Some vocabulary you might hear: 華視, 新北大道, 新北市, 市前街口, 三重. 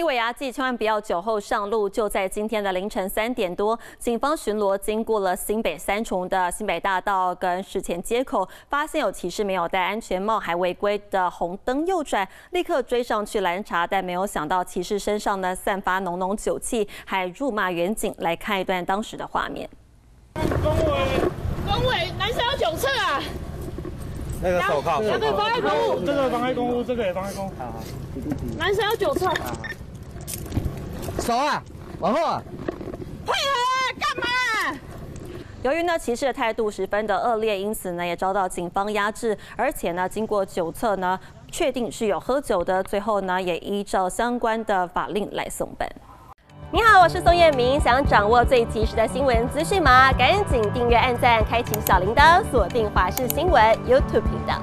立委牙祭千万不要酒后上路。就在今天的凌晨3点多，警方巡逻经过了新北三重的新北大道跟市前街口，发现有骑士没有戴安全帽还违规的红灯右转，立刻追上去拦查，但没有想到骑士身上呢散发浓浓酒气，还辱骂远景。来看一段当时的画面。恭维，男生要酒测啊！ 那个手铐，这个妨碍公务，这个妨碍公务，这个也妨碍公务。好，男生要酒测。手啊，往后啊。配合干嘛？由于呢骑士的态度十分的恶劣，因此呢也遭到警方压制，而且呢经过酒测呢确定是有喝酒的，最后呢也依照相关的法令来送办。你好，我是宋彦明，想掌握最及时的新闻资讯吗？赶紧订阅、按赞、开启小铃铛，锁定华视新闻 YouTube 频道。